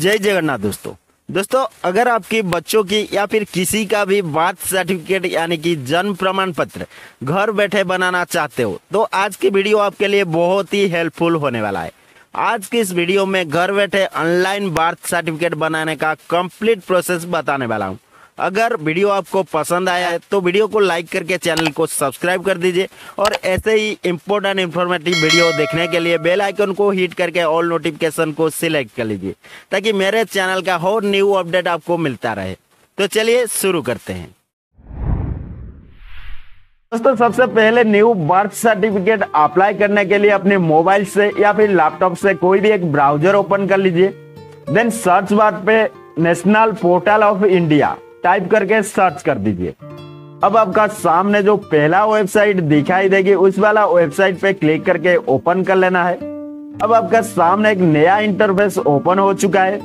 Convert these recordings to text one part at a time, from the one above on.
जय जगन्नाथ दोस्तों। दोस्तों अगर आपके बच्चों की या फिर किसी का भी बर्थ सर्टिफिकेट यानी कि जन्म प्रमाण पत्र घर बैठे बनाना चाहते हो तो आज की वीडियो आपके लिए बहुत ही हेल्पफुल होने वाला है। आज की इस वीडियो में घर बैठे ऑनलाइन बर्थ सर्टिफिकेट बनाने का कंप्लीट प्रोसेस बताने वाला हूँ। अगर वीडियो आपको पसंद आया है तो वीडियो को लाइक करके चैनल को सब्सक्राइब कर दीजिए और ऐसे ही इम्पोर्टेंट इन्फॉर्मेटिव वीडियो देखने के लिए बेल आइकन को हिट करके ऑल नोटिफिकेशन को सिलेक्ट कर लीजिए ताकि मेरे चैनल का हर न्यू अपडेट आपको मिलता रहे। तो चलिए शुरू करते हैं। दोस्तों सबसे पहले न्यू बर्थ सर्टिफिकेट अप्लाई करने के लिए अपने मोबाइल से या फिर लैपटॉप से कोई भी एक ब्राउजर ओपन कर लीजिए। देन सर्च बार पे national portal of India type करके सर्च कर दीजिए। अब आपका सामने जो पहला वेबसाइट दिखाई देगी उस वाला वेबसाइट पे क्लिक करके ओपन कर लेना है। अब आपका सामने एक नया इंटरफेस ओपन हो चुका है।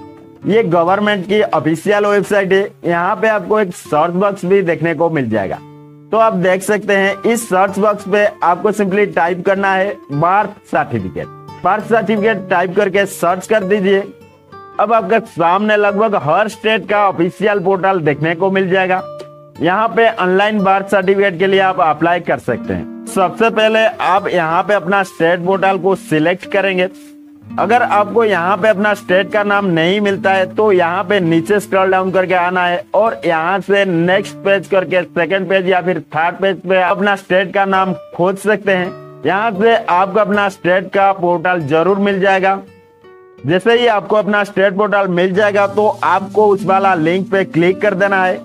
ये गवर्नमेंट की ऑफिशियल वेबसाइट है। यहाँ पे आपको एक सर्च बॉक्स भी देखने को मिल जाएगा। तो आप देख सकते हैं इस सर्च बॉक्स पे आपको सिंपली टाइप करना है birth certificate. Birth certificate type करके सर्च कर दीजिए। अब आपके सामने लगभग हर स्टेट का ऑफिशियल पोर्टल देखने को मिल जाएगा। यहाँ पे ऑनलाइन बर्थ सर्टिफिकेट के लिए आप अप्लाई कर सकते हैं। सबसे पहले आप यहाँ पे अपना स्टेट पोर्टल को सिलेक्ट करेंगे। अगर आपको यहाँ पे अपना स्टेट का नाम नहीं मिलता है तो यहाँ पे नीचे स्क्रॉल डाउन करके आना है और यहाँ से नेक्स्ट पेज करके सेकेंड पेज या फिर थर्ड पेज पे अपना स्टेट का नाम खोज सकते हैं। यहाँ से आपको अपना स्टेट का पोर्टल जरूर मिल जाएगा। जैसे ही आपको अपना स्टेट पोर्टल मिल जाएगा तो आपको उस वाला लिंक पे क्लिक कर देना है।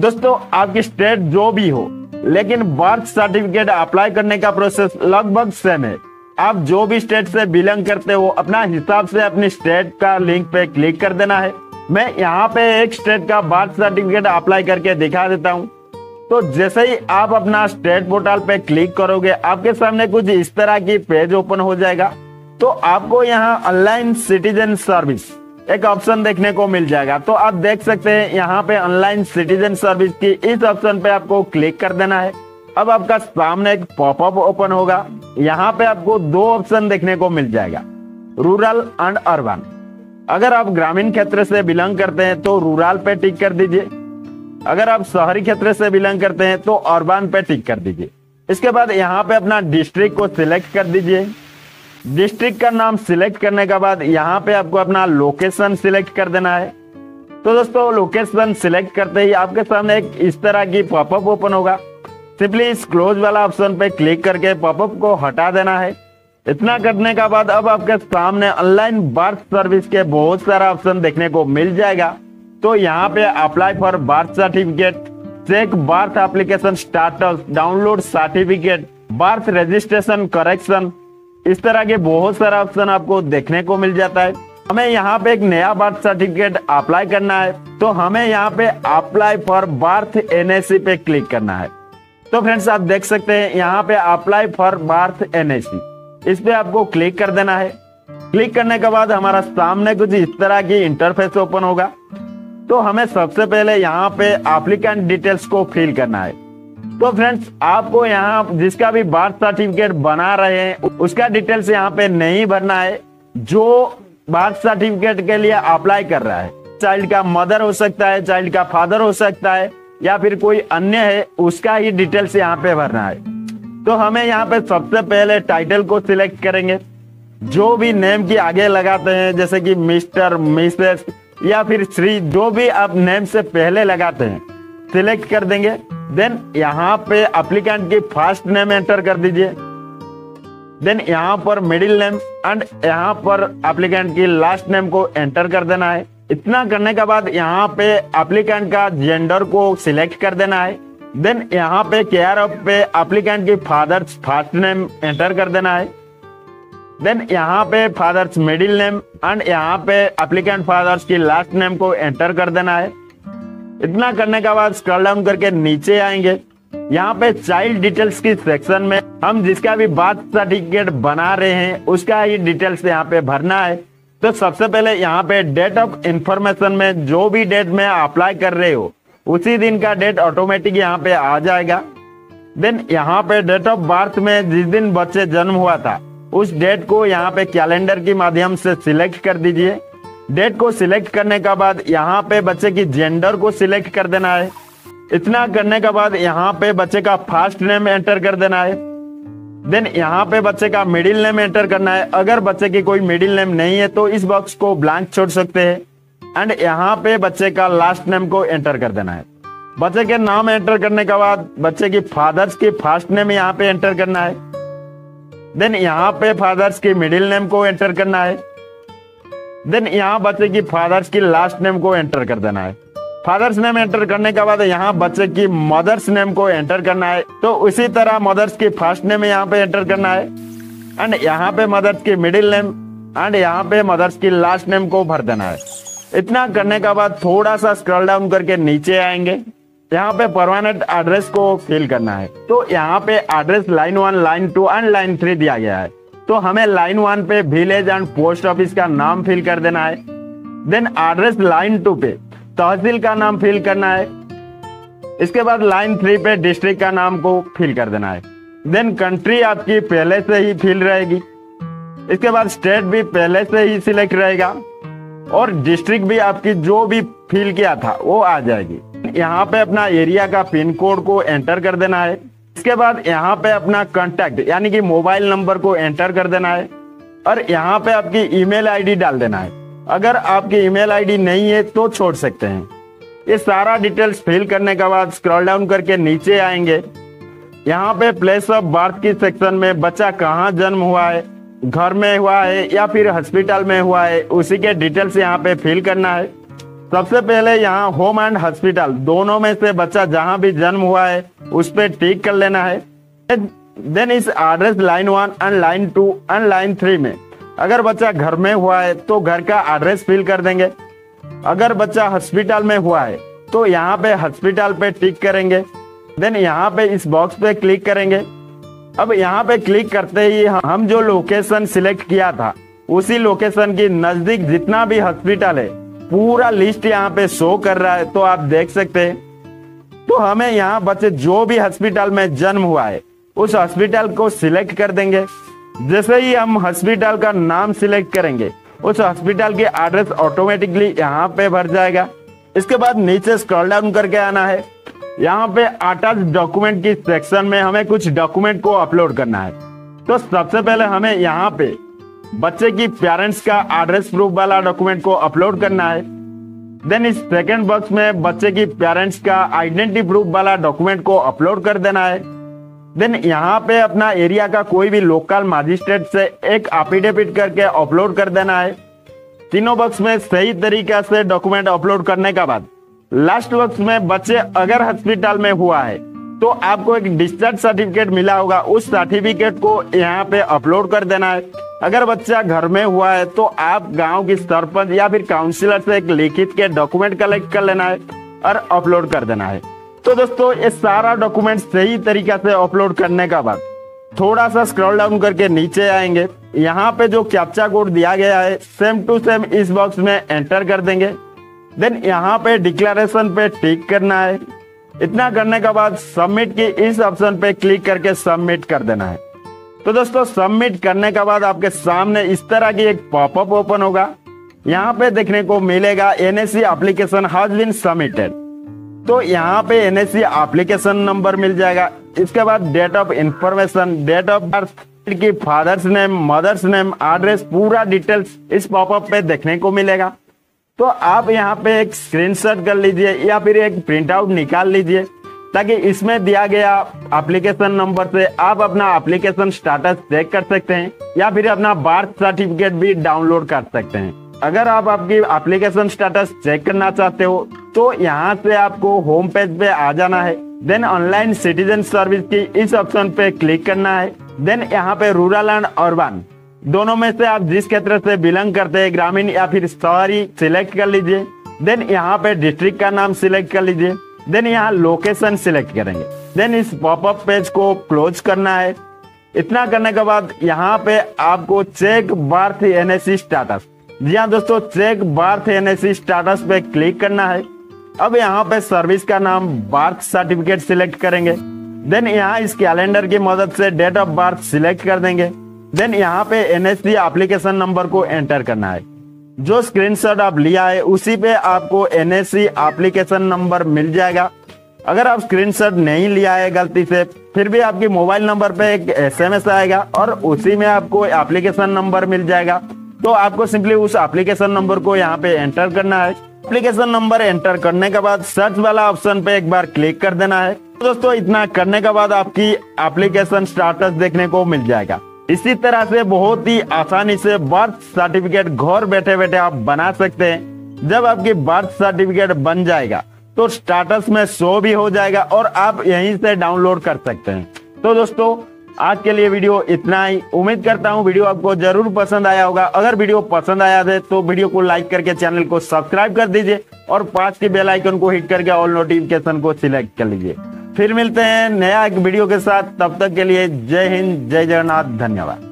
दोस्तों आपकी स्टेट जो भी हो लेकिन बर्थ सर्टिफिकेट अप्लाई करने का प्रोसेस लगभग सेम है। आप जो भी स्टेट से बिलोंग करते हो अपना हिसाब से अपनी स्टेट का लिंक पे क्लिक कर देना है। मैं यहाँ पे एक स्टेट का बर्थ सर्टिफिकेट अप्लाई करके दिखा देता हूँ। तो जैसे ही आप अपना स्टेट पोर्टल पे क्लिक करोगे आपके सामने कुछ इस तरह की पेज ओपन हो जाएगा। तो आपको यहाँ ऑनलाइन सिटीजन सर्विस एक ऑप्शन देखने को मिल जाएगा। तो आप देख सकते हैं यहाँ पे ऑनलाइन सिटीजन सर्विस की इस ऑप्शन पे आपको क्लिक कर देना है। अब आपका सामने एक पॉपअप ओपन होगा। यहाँ पे आपको दो ऑप्शन देखने को मिल जाएगा, रूरल एंड अर्बन। अगर आप ग्रामीण क्षेत्र से बिलोंग करते हैं तो रूरल पे टिक कर दीजिए। अगर आप शहरी क्षेत्र से बिलोंग करते हैं तो अर्बन पे टिक कर दीजिए। इसके बाद यहाँ पे अपना डिस्ट्रिक्ट को सिलेक्ट कर दीजिए। डिस्ट्रिक्ट का नाम सिलेक्ट करने के बाद यहाँ पे आपको अपना लोकेशन सिलेक्ट कर देना है। तो दोस्तों लोकेशन सिलेक्ट करते ही आपके सामने एक इस तरह की पॉपअप ओपन होगा। सिंपली इस क्लोज वाला ऑप्शन पे क्लिक करके पॉपअप को हटा देना है। इतना करने के बाद अब आपके सामने ऑनलाइन बर्थ सर्विस के बहुत सारा ऑप्शन देखने को मिल जाएगा। तो यहाँ पे apply for birth certificate, check birth application status, download certificate, birth registration correction, इस तरह के बहुत सारा ऑप्शन आपको देखने को मिल जाता है। हमें यहाँ पे एक नया बर्थ सर्टिफिकेट अप्लाई करना है तो हमें यहाँ पे अप्लाई फॉर बर्थ एनएसी पे क्लिक करना है। तो फ्रेंड्स आप देख सकते हैं यहाँ पे अप्लाई फॉर बर्थ एनएसी, इस पे आपको क्लिक कर देना है। क्लिक करने के बाद हमारा सामने कुछ इस तरह की इंटरफेस ओपन होगा। तो हमें सबसे पहले यहाँ पे एप्लीकेंट डिटेल्स को फिल करना है। तो फ्रेंड्स आपको यहाँ जिसका भी बर्थ सर्टिफिकेट बना रहे हैं उसका डिटेल्स यहाँ पे नहीं भरना है। जो बर्थ सर्टिफिकेट के लिए अप्लाई कर रहा है, चाइल्ड का मदर हो सकता है, चाइल्ड का फादर हो सकता है या फिर कोई अन्य है, उसका ही डिटेल्स यहाँ पे भरना है। तो हमें यहाँ पे सबसे पहले टाइटल को सिलेक्ट करेंगे। जो भी नेम के आगे लगाते हैं जैसे कि मिस्टर, मिसेस या फिर श्री, जो भी आप नेम से पहले लगाते हैं सिलेक्ट कर देंगे। देन यहाँ पे एप्लीकेंट की फर्स्ट नेम एंटर कर दीजिए। देन यहाँ पर मिडिल नेम एंड यहाँ पर एप्लीकेंट की लास्ट नेम को एंटर कर देना है। इतना करने के बाद यहाँ पे एप्लीकेंट का जेंडर को सिलेक्ट कर देना है। देन यहाँ पे केयर ऑफ पे एप्लीकेंट की फादर्स फर्स्ट नेम एंटर कर देना है। देन यहाँ पे फादर्स मिडिल नेम एंड यहाँ पे एप्लीकेंट फादर्स की लास्ट नेम को एंटर कर देना है। इतना करने के बाद स्क्रॉल डाउन करके नीचे आएंगे। यहाँ पे चाइल्ड डिटेल्स की सेक्शन में हम जिसका भी बर्थ सर्टिफिकेट बना रहे हैं उसका ही डिटेल्स यहाँ पे भरना है। तो सबसे पहले यहाँ पे डेट ऑफ इंफॉर्मेशन में जो भी डेट में अप्लाई कर रहे हो उसी दिन का डेट ऑटोमेटिक यहाँ पे आ जाएगा। देन यहाँ पे डेट ऑफ बर्थ में जिस दिन बच्चे जन्म हुआ था उस डेट को यहाँ पे कैलेंडर के माध्यम से सिलेक्ट कर दीजिए। डेट को सिलेक्ट करने के बाद यहाँ पे बच्चे की जेंडर को सिलेक्ट कर देना है। इतना करने के बाद यहाँ पे बच्चे का फर्स्ट नेम एंटर कर देना है। देन यहाँ पे बच्चे का मिडिल नेम एंटर करना है। अगर बच्चे की कोई मिडिल नेम नहीं है तो इस बॉक्स को ब्लैंक छोड़ सकते हैं। एंड यहाँ पे बच्चे का लास्ट नेम को एंटर कर देना है। बच्चे के नाम एंटर करने के बाद बच्चे की फादर्स की फर्स्ट नेम यहाँ पे एंटर करना है। देन यहाँ पे फादर्स की मिडिल नेम को एंटर करना है। देन यहाँ बच्चे की फादर्स की लास्ट नेम को एंटर कर देना है। फादर्स नेम एंटर करने के बाद यहाँ बच्चे की मदर्स नेम को एंटर करना है। तो उसी तरह मदर्स की फर्स्ट नेम यहाँ पे एंटर करना है। एंड यहाँ पे मदर्स की मिडिल नेम एंड यहाँ पे मदर्स की लास्ट नेम को भर देना है। इतना करने के बाद थोड़ा सा स्क्रॉल डाउन करके नीचे आएंगे। यहाँ पे परमानेंट एड्रेस को फिल करना है। तो यहाँ पे address line 1, line 2 and line 3 दिया गया है। तो हमें लाइन 1 पे विलेज एंड पोस्ट ऑफिस का नाम फिल कर देना है। देन एड्रेस लाइन 2 पे तहसील का नाम फिल करना है। इसके बाद लाइन 3 पे डिस्ट्रिक्ट का नाम को फिल कर देना है। देन कंट्री आपकी पहले से ही फिल रहेगी। इसके बाद स्टेट भी पहले से ही सिलेक्ट रहेगा और डिस्ट्रिक्ट भी आपकी जो भी फिल किया था वो आ जाएगी। यहाँ पे अपना एरिया का पिन कोड को एंटर कर देना है। इसके बाद यहाँ पे अपना कॉन्टैक्ट यानी कि मोबाइल नंबर को एंटर कर देना है और यहाँ पे आपकी ईमेल आईडी डाल देना है। अगर आपकी ईमेल आईडी नहीं है तो छोड़ सकते हैं। ये सारा डिटेल्स फिल करने के बाद स्क्रॉल डाउन करके नीचे आएंगे। यहाँ पे प्लेस ऑफ बर्थ की सेक्शन में बच्चा कहाँ जन्म हुआ है, घर में हुआ है या फिर हॉस्पिटल में हुआ है, उसी के डिटेल्स यहाँ पे फिल करना है। सबसे पहले यहाँ होम एंड हॉस्पिटल दोनों में से बच्चा जहाँ भी जन्म हुआ है उस पर टिक कर लेना है। देन इस address line 1 and line 2 and line 3 में अगर बच्चा घर में हुआ है तो घर का एड्रेस फिल कर देंगे। अगर बच्चा हॉस्पिटल में हुआ है तो यहाँ पे हॉस्पिटल पे टिक करेंगे। देन यहाँ पे इस बॉक्स पे क्लिक करेंगे। अब यहाँ पे क्लिक करते ही हम जो लोकेशन सिलेक्ट किया था उसी लोकेशन के नजदीक जितना भी हॉस्पिटल है पूरा लिस्ट यहाँ पे शो कर रहा है, तो आप देख सकते हैं। तो हमें यहाँ बच्चे जो भी हॉस्पिटल में जन्म हुआ है उस हॉस्पिटल को सिलेक्ट कर देंगे। जैसे ही हम हॉस्पिटल का नाम सिलेक्ट करेंगे उस हॉस्पिटल के एड्रेस ऑटोमेटिकली यहाँ पे भर जाएगा। इसके बाद नीचे स्क्रॉल डाउन करके आना है। यहाँ पे अटैच डॉक्यूमेंट की सेक्शन में हमें कुछ डॉक्यूमेंट को अपलोड करना है। तो सबसे पहले हमें यहाँ पे बच्चे की पेरेंट्स का एड्रेस प्रूफ वाला डॉक्यूमेंट को अपलोड करना है। देन इस सेकंड बॉक्स में बच्चे की पेरेंट्स का आइडेंटिटी प्रूफ वाला डॉक्यूमेंट को अपलोड कर देना है। देन यहाँ पे अपना एरिया का कोई भी लोकल मजिस्ट्रेट से एक एफिडेविट करके अपलोड कर देना है। तीनों बॉक्स में सही तरीका से डॉक्यूमेंट अपलोड करने के बाद लास्ट बॉक्स में बच्चे अगर हॉस्पिटल में हुआ है तो आपको एक डिस्चार्ज सर्टिफिकेट मिला होगा, उस सर्टिफिकेट को यहाँ पे अपलोड कर देना है। अगर बच्चा घर में हुआ है तो आप गांव की सरपंच या फिर काउंसिलर से एक लिखित के डॉक्यूमेंट कलेक्ट कर लेना है और अपलोड कर देना है। तो दोस्तों ये सारा डॉक्यूमेंट सही तरीका से अपलोड करने के बाद थोड़ा सा स्क्रॉल डाउन करके नीचे आएंगे। यहाँ पे जो कैप्चा कोड दिया गया है सेम टू सेम इस बॉक्स में एंटर कर देंगे। देन यहाँ पे डिक्लेरेशन पे टिक करना है। इतना करने के बाद सबमिट की इस ऑप्शन पे क्लिक करके सबमिट कर देना है। तो दोस्तों सबमिट करने के बाद आपके सामने इस तरह की एक पॉपअप ओपन होगा। यहाँ पे देखने को मिलेगा NSC application has been submitted. तो यहाँ पे एनएससी एप्लीकेशन नंबर मिल जाएगा। इसके बाद date of information, date of birth की father's name, mother's name, address, पूरा डिटेल्स इस पॉपअप पे देखने को मिलेगा। तो आप यहाँ पे एक स्क्रीनशॉट कर लीजिए या फिर एक प्रिंट आउट निकाल लीजिए ताकि इसमें दिया गया एप्लीकेशन नंबर से आप अपना एप्लीकेशन स्टेटस चेक कर सकते हैं या फिर अपना बर्थ सर्टिफिकेट भी डाउनलोड कर सकते हैं। अगर आप आपकी एप्लीकेशन स्टेटस चेक करना चाहते हो तो यहाँ से आपको होम पेज पे आ जाना है। देन ऑनलाइन सिटीजन सर्विस की इस ऑप्शन पे क्लिक करना है। देन यहाँ पे रूरल एंड अर्बन दोनों में से आप जिस क्षेत्र से बिलोंग करते हैं, ग्रामीण या फिर शहरी, सिलेक्ट कर लीजिए। देन यहाँ पे डिस्ट्रिक्ट का नाम सिलेक्ट कर लीजिए। देन यहाँ लोकेशन सिलेक्ट करेंगे। देन इस पॉपअप पेज को क्लोज करना है। इतना करने के बाद यहाँ पे आपको चेक बर्थ एनएससी स्टेटस, जी हाँ दोस्तों, चेक बर्थ एनएससी स्टेटस पे क्लिक करना है। अब यहाँ पे सर्विस का नाम बर्थ सर्टिफिकेट सिलेक्ट करेंगे। देन यहाँ इस कैलेंडर की मदद से डेट ऑफ बर्थ सिलेक्ट कर देंगे। देन यहाँ पे एनएससी एप्लीकेशन नंबर को एंटर करना है। जो स्क्रीनशॉट आप लिया है उसी पे आपको एनएससी एप्लीकेशन नंबर मिल जाएगा। अगर आप स्क्रीनशॉट नहीं लिया है गलती से, फिर भी आपके मोबाइल नंबर पे एक एसएमएस आएगा और उसी में आपको एप्लीकेशन नंबर मिल जाएगा। तो आपको सिंपली उस एप्लीकेशन नंबर को यहाँ पे एंटर करना है। एप्लीकेशन नंबर एंटर करने के बाद सर्च वाला ऑप्शन पे एक बार क्लिक कर देना है। तो दोस्तों इतना करने के बाद आपकी एप्लीकेशन स्टेटस देखने को मिल जाएगा। इसी तरह से बहुत ही आसानी से बर्थ सर्टिफिकेट घर बैठे बैठे आप बना सकते हैं। जब आपकी बर्थ सर्टिफिकेट बन जाएगा तो स्टेटस में शो भी हो जाएगा और आप यहीं से डाउनलोड कर सकते हैं। तो दोस्तों आज के लिए वीडियो इतना ही। उम्मीद करता हूँ वीडियो आपको जरूर पसंद आया होगा। अगर वीडियो पसंद आया है तो वीडियो को लाइक करके चैनल को सब्सक्राइब कर दीजिए और पास के बेल आइकन को हिट करके ऑल नोटिफिकेशन को सिलेक्ट कर लीजिए। फिर मिलते हैं नया एक वीडियो के साथ, तब तक के लिए जय हिंद, जय जगन्नाथ, धन्यवाद।